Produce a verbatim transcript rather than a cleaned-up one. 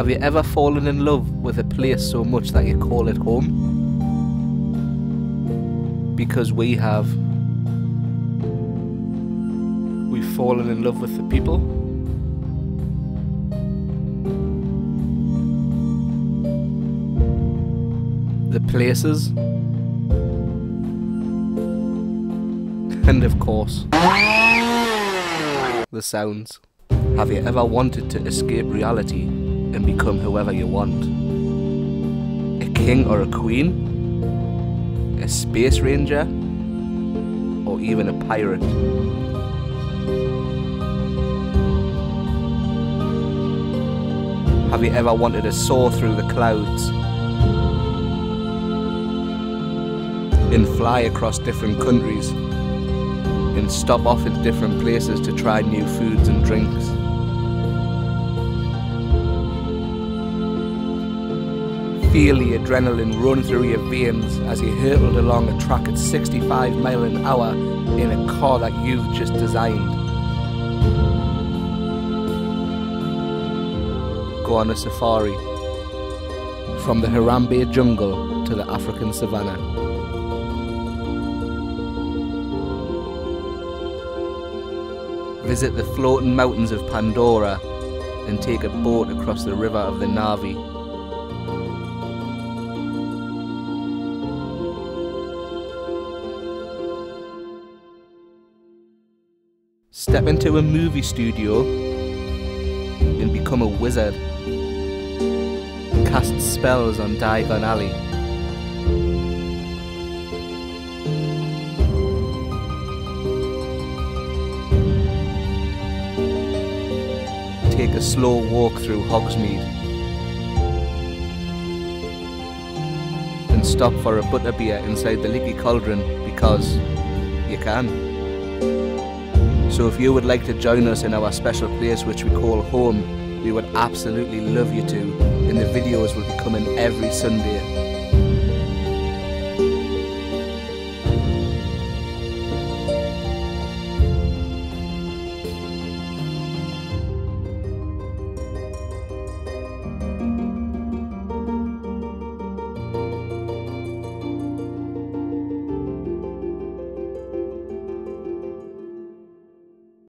Have you ever fallen in love with a place so much that you call it home? Because we have. We've fallen in love with the people. The places. And of course, the sounds. Have you ever wanted to escape reality and become whoever you want? A king or a queen? A space ranger? Or even a pirate? Have you ever wanted to soar through the clouds and fly across different countries and stop off in different places to try new foods and drinks? Feel the adrenaline run through your veins as you hurtled along a track at sixty-five miles an hour in a car that you've just designed. Go on a safari, from the Harambe jungle to the African savannah. Visit the floating mountains of Pandora and take a boat across the river of the Na'vi. Step into a movie studio and become a wizard. Cast spells on Diagon Alley. Take a slow walk through Hogsmeade and stop for a butterbeer inside the Leaky Cauldron because you can. So if you would like to join us in our special place which we call home, we would absolutely love you to, and the videos will be coming every Sunday.